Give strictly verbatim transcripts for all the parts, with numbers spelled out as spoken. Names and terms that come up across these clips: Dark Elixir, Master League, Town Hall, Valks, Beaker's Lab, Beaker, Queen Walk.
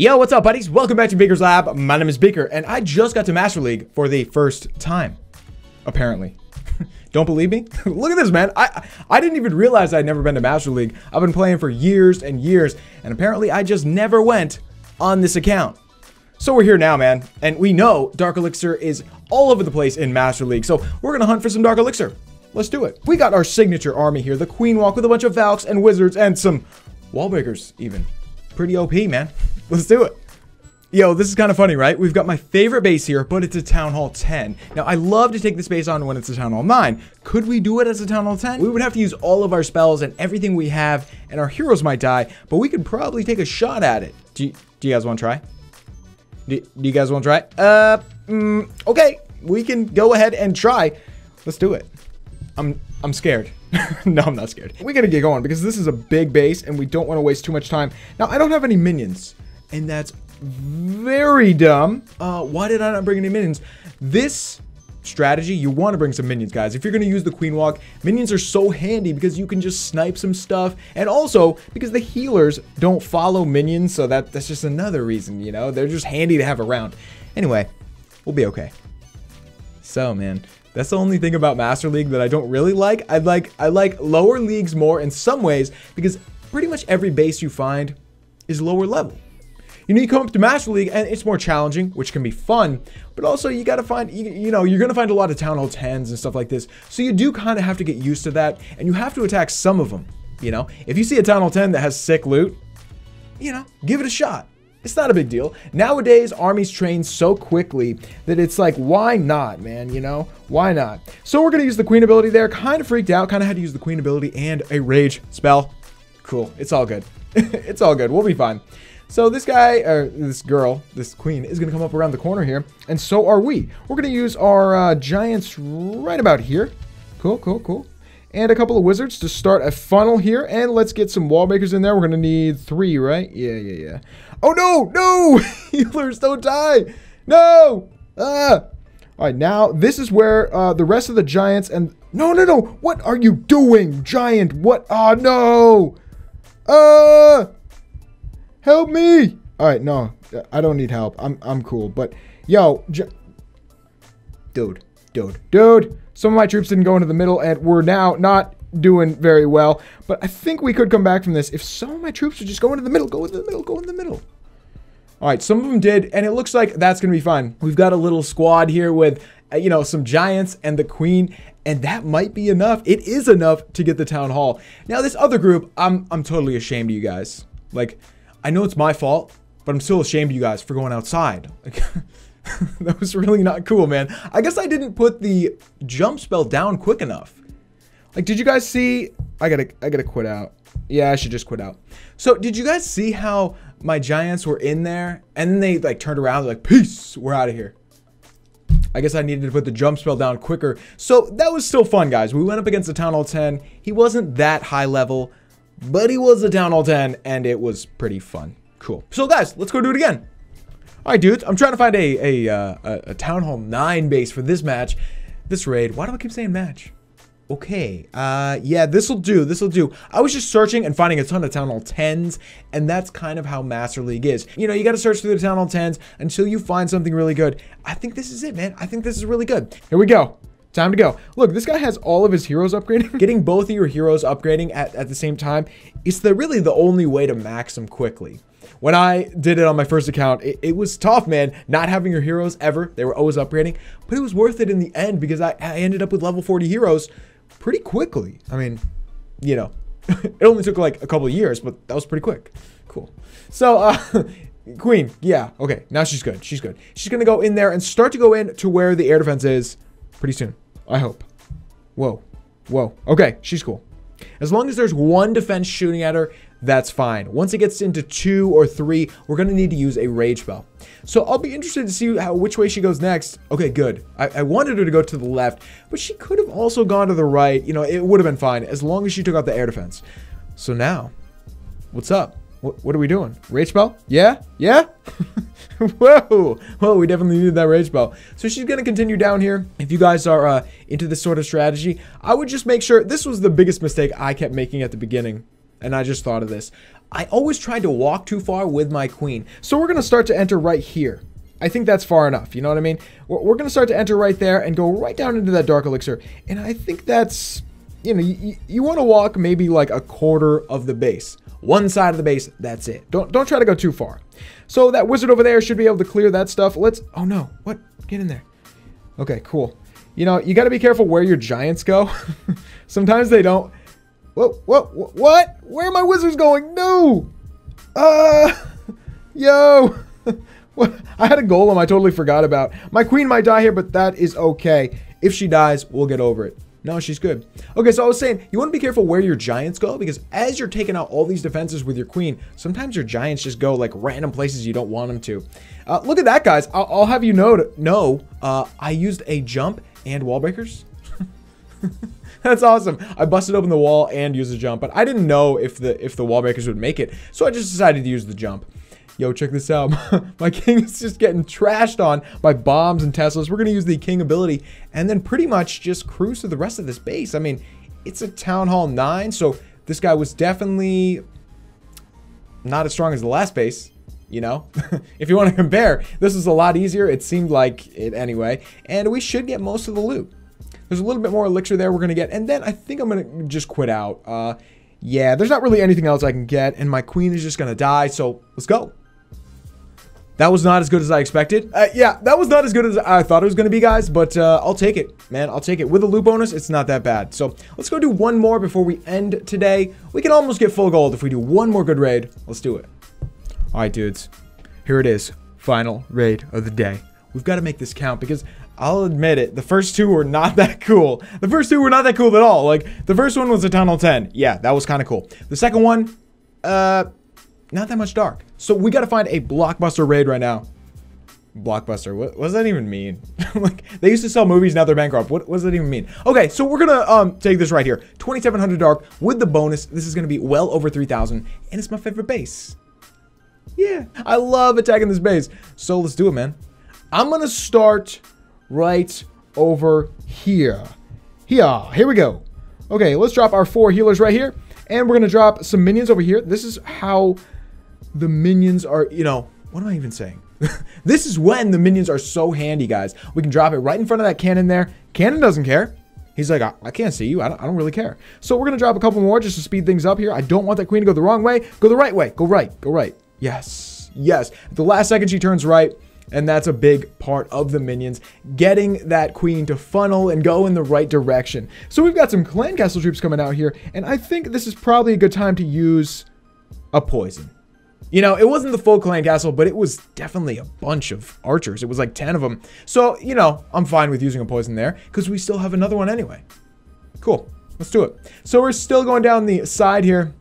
Yo, what's up, buddies? Welcome back to Beaker's Lab. My name is Beaker, and I just got to Master League for the first time, apparently. Don't believe me? Look at this, man. I I didn't even realize I'd never been to Master League. I've been playing for years and years, and apparently I just never went on this account. So we're here now, man, and we know Dark Elixir is all over the place in Master League, so we're gonna hunt for some Dark Elixir. Let's do it. We got our signature army here, the Queen Walk, with a bunch of Valks and Wizards and some Wallbreakers, even. Pretty O P, man. Let's do it. Yo, this is kind of funny, right? We've got my favorite base here, but it's a Town Hall ten. Now, I love to take this base on when it's a Town Hall nine. Could we do it as a Town Hall ten? We would have to use all of our spells and everything we have, and our heroes might die, but we could probably take a shot at it. Do you, do you guys want to try? Do, do you guys want to try? Uh, mm, okay. We can go ahead and try. Let's do it. I'm, I'm scared. No, I'm not scared. We gotta get going because this is a big base and we don't want to waste too much time. Now, I don't have any minions, and that's very dumb. Uh, why did I not bring any minions? This strategy, you want to bring some minions, guys. If you're going to use the Queen Walk, minions are so handy because you can just snipe some stuff, and also because the healers don't follow minions, so that that's just another reason, you know? They're just handy to have around. Anyway, we'll be okay. So, man, that's the only thing about Master League that I don't really like. I like I like lower leagues more in some ways because pretty much every base you find is lower level. You know, you come up to Master League and it's more challenging, which can be fun, but also you gotta find, you, you know, you're gonna find a lot of Town Hall tens and stuff like this, so you do kind of have to get used to that, and you have to attack some of them, you know? If you see a Town Hall ten that has sick loot, you know, give it a shot. It's not a big deal. Nowadays, armies train so quickly that it's like, why not, man, you know? Why not? So we're gonna use the Queen ability there. Kind of freaked out, kind of had to use the Queen ability and a Rage spell. Cool, it's all good. It's all good, we'll be fine. So this guy, or this girl, this queen, is going to come up around the corner here, and so are we. We're going to use our uh, giants right about here. Cool, cool, cool. And a couple of wizards to start a funnel here, and let's get some wall makers in there. We're going to need three, right? Yeah, yeah, yeah. Oh, no, no! Healers, don't die! No! Ah! All right, now this is where uh, the rest of the giants and... No, no, no! What are you doing, giant? What? Ah, no! Ah! Help me! All right, no, I don't need help. I'm I'm cool, but yo, j dude, dude, dude. Some of my troops didn't go into the middle, and we're now not doing very well. But I think we could come back from this if some of my troops would just go into the middle, go into the middle, go in the middle. All right, some of them did, and it looks like that's gonna be fine. We've got a little squad here with, you know, some giants and the queen, and that might be enough. It is enough to get the Town Hall. Now this other group, I'm I'm totally ashamed of you guys. Like, I know it's my fault, but I'm still ashamed of you guys for going outside. Like, that was really not cool, man. I guess I didn't put the jump spell down quick enough. Like, did you guys see? I gotta, I gotta quit out. Yeah, I should just quit out. So, did you guys see how my giants were in there? And then they, like, turned around, like, peace, we're out of here. I guess I needed to put the jump spell down quicker. So, that was still fun, guys. We went up against the Town Hall ten. He wasn't that high level, but he was a Town Hall ten, and it was pretty fun. Cool. So, guys, let's go do it again. All right, dudes. I'm trying to find a, a, uh, a, a Town Hall nine base for this match. This raid. Why do I keep saying match? Okay. Uh, yeah, this'll do. This'll do. I was just searching and finding a ton of Town Hall tens, and that's kind of how Master League is. You know, you got to search through the Town Hall tens until you find something really good. I think this is it, man. I think this is really good. Here we go. Time to go. Look, this guy has all of his heroes upgrading. Getting both of your heroes upgrading at, at the same time is the, really the only way to max them quickly. When I did it on my first account, it, it was tough, man. Not having your heroes ever. They were always upgrading. But it was worth it in the end because I, I ended up with level forty heroes pretty quickly. I mean, you know, it only took like a couple of years, but that was pretty quick. Cool. So, uh... Queen. Yeah. Okay. Now she's good. She's good. She's going to go in there and start to go in to where the air defense is pretty soon. I hope. Whoa. Whoa. Okay, she's cool. As long as there's one defense shooting at her, that's fine. Once it gets into two or three, we're going to need to use a rage spell. So I'll be interested to see how, which way she goes next. Okay, good. I, I wanted her to go to the left, but she could have also gone to the right. You know, it would have been fine as long as she took out the air defense. So now, what's up? What, what are we doing? Rage spell? Yeah? Yeah? Whoa! Whoa, we definitely needed that rage spell. So she's going to continue down here. If you guys are uh, into this sort of strategy, I would just make sure... This was the biggest mistake I kept making at the beginning. and I just thought of this. I always tried to walk too far with my queen. So we're going to start to enter right here. I think that's far enough, you know what I mean? We're, we're going to start to enter right there and go right down into that Dark Elixir. And I think that's, you know, you, you want to walk maybe like a quarter of the base. One side of the base, that's it. Don't, don't try to go too far. So that wizard over there should be able to clear that stuff. Let's, oh no, what? Get in there. Okay, cool. You know, you got to be careful where your giants go. Sometimes they don't. Whoa, whoa, whoa, what? Where are my wizards going? No! Uh, yo! What? I had a golem I totally forgot about. My queen might die here, but that is okay. If she dies, we'll get over it. No, she's good. Okay, so I was saying, you want to be careful where your giants go, because as you're taking out all these defenses with your queen, sometimes your giants just go, like, random places you don't want them to. Uh, look at that, guys. I'll, I'll have you know, know uh, I used a jump and wall breakers. That's awesome. I busted open the wall and used the jump, but I didn't know if the if the wall breakers would make it, so I just decided to use the jump. Yo, check this out. My king is just getting trashed on by bombs and Teslas. We're going to use the king ability and then pretty much just cruise to the rest of this base. I mean, it's a Town Hall nine, so this guy was definitely not as strong as the last base. You know, if you want to compare, this is a lot easier. It seemed like it anyway, and we should get most of the loot. There's a little bit more elixir there we're going to get. And then I think I'm going to just quit out. Uh, yeah, there's not really anything else I can get. And my queen is just going to die. So let's go. That was not as good as I expected. Uh, yeah, that was not as good as I thought it was going to be, guys. But uh, I'll take it, man. I'll take it. With a loot bonus, it's not that bad. So let's go do one more before we end today. We can almost get full gold if we do one more good raid. Let's do it. All right, dudes. Here it is. Final raid of the day. We've got to make this count because I'll admit it, the first two were not that cool. The first two were not that cool at all. Like, the first one was a Town Hall ten. Yeah, that was kind of cool. The second one, uh, not that much dark. So we got to find a blockbuster raid right now. Blockbuster, what, what does that even mean? Like, they used to sell movies, now they're bankrupt. What, what does that even mean? Okay, so we're going to um take this right here. twenty-seven hundred dark with the bonus. This is going to be well over three thousand, and it's my favorite base. Yeah, I love attacking this base. So let's do it, man. I'm going to start right over here. Here, here we go. Okay, let's drop our four healers right here. And we're going to drop some minions over here. This is how the minions are, you know, what am I even saying? This is when the minions are so handy, guys. We can drop it right in front of that cannon there. Cannon doesn't care. He's like, I, I can't see you. I don't, I don't really care. So we're going to drop a couple more just to speed things up here. I don't want that queen to go the wrong way. Go the right way. Go right. Go right. Yes. Yes. At the last second, she turns right. And that's a big part of the minions, getting that queen to funnel and go in the right direction. So we've got some clan castle troops coming out here, and I think this is probably a good time to use a poison. You know, it wasn't the full clan castle, but it was definitely a bunch of archers. It was like ten of them. So, you know, I'm fine with using a poison there because we still have another one anyway. Cool. Let's do it. So we're still going down the side here.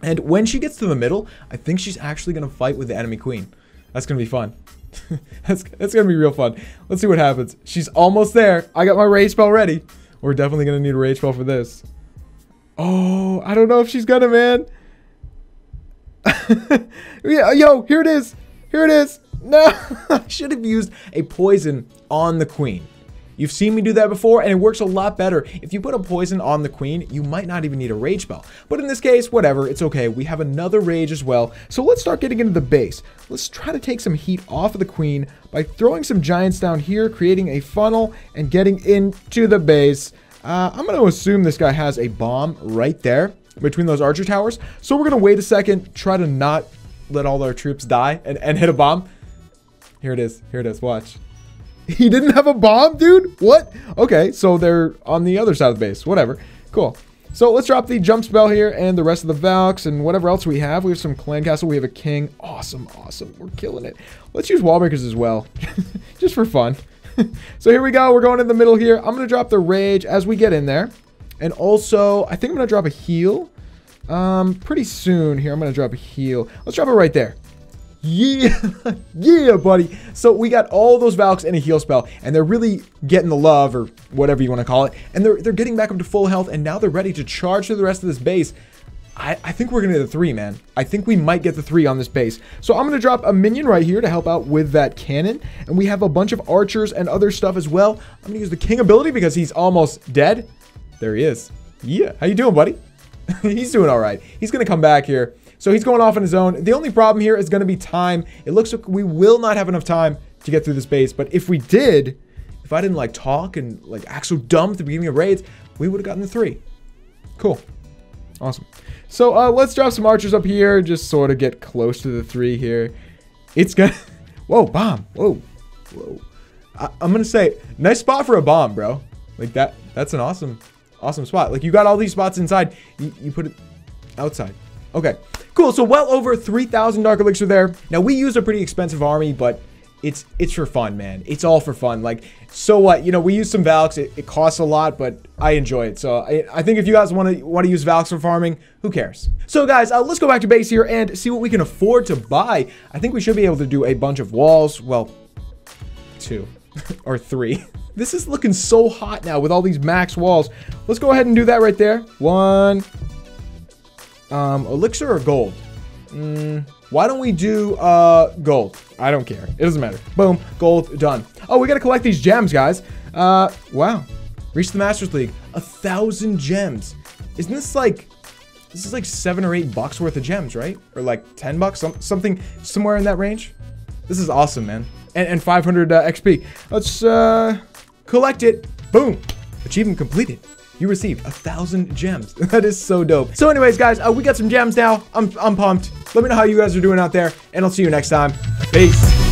And when she gets to the middle, I think she's actually going to fight with the enemy queen. That's going to be fun. that's, that's gonna be real fun. Let's see what happens. She's almost there. I got my rage spell ready. We're definitely gonna need a rage spell for this. Oh, I don't know if she's gonna, man. Yeah, yo, here it is. Here it is. No, I should have used a poison on the queen. You've seen me do that before, and it works a lot better. If you put a poison on the queen, you might not even need a rage spell. But in this case, whatever, it's okay. We have another rage as well. So let's start getting into the base. Let's try to take some heat off of the queen by throwing some giants down here, creating a funnel, and getting into the base. Uh, I'm going to assume this guy has a bomb right there between those archer towers. So we're going to wait a second, try to not let all our troops die, and, and hit a bomb. Here it is. Here it is. Watch. He didn't have a bomb, dude? What? Okay, so they're on the other side of the base. Whatever. Cool. So let's drop the jump spell here and the rest of the Valks and whatever else we have. We have some clan castle. We have a king. Awesome, awesome. We're killing it. Let's use wall breakers as well. Just for fun. So here we go. We're going in the middle here. I'm going to drop the rage as we get in there. And also, I think I'm going to drop a heal um, pretty soon here. I'm going to drop a heal. Let's drop it right there. Yeah, yeah, buddy. So we got all those Valks in a heal spell, and they're really getting the love or whatever you want to call it. And they're, they're getting back up to full health, and now they're ready to charge through the rest of this base. I, I think we're going to get the three, man. I think we might get the three on this base. So I'm going to drop a minion right here to help out with that cannon. And we have a bunch of archers and other stuff as well. I'm going to use the king ability because he's almost dead. There he is. Yeah, how you doing, buddy? He's doing all right. He's going to come back here. So he's going off on his own. The only problem here is going to be time. It looks like we will not have enough time to get through this base. But if we did, if I didn't like talk and like act so dumb at the beginning of raids, we would have gotten the three. Cool. Awesome. So uh, let's drop some archers up here. Just sort of get close to the three here. It's going to... Whoa, bomb. Whoa. Whoa. I I'm going to say, nice spot for a bomb, bro. Like that. That's an awesome... Awesome spot. Like, you got all these spots inside. You, you put it outside. Okay. Cool. So, well over three thousand Dark Elixir there. Now, we use a pretty expensive army, but it's it's for fun, man. It's all for fun. Like, so what? You know, we use some Valks. It, it costs a lot, but I enjoy it. So, I, I think if you guys want to want to use Valks for farming, who cares? So, guys, uh, let's go back to base here and see what we can afford to buy. I think we should be able to do a bunch of walls. Well, two or three. This is looking so hot now with all these max walls. Let's go ahead and do that right there. One. Um, elixir or gold? Mm, why don't we do uh, gold? I don't care. It doesn't matter. Boom. Gold. Done. Oh, we got to collect these gems, guys. Uh, wow. Reach the Master's League. A thousand gems. Isn't this like... This is like seven or eight bucks worth of gems, right? Or like ten bucks? Some, something somewhere in that range? This is awesome, man. And, and five hundred uh, X P. Let's... Uh, collect it. Boom. Achievement completed. You received a thousand gems. That is so dope. So anyways, guys, uh, we got some gems now. I'm, I'm pumped. Let me know how you guys are doing out there, and I'll see you next time. Peace.